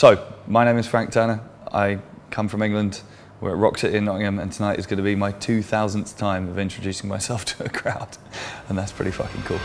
So, my name is Frank Turner. I come from England. We're at Rock City in Nottingham, and tonight is going to be my 2000th time of introducing myself to a crowd, and that's pretty fucking cool.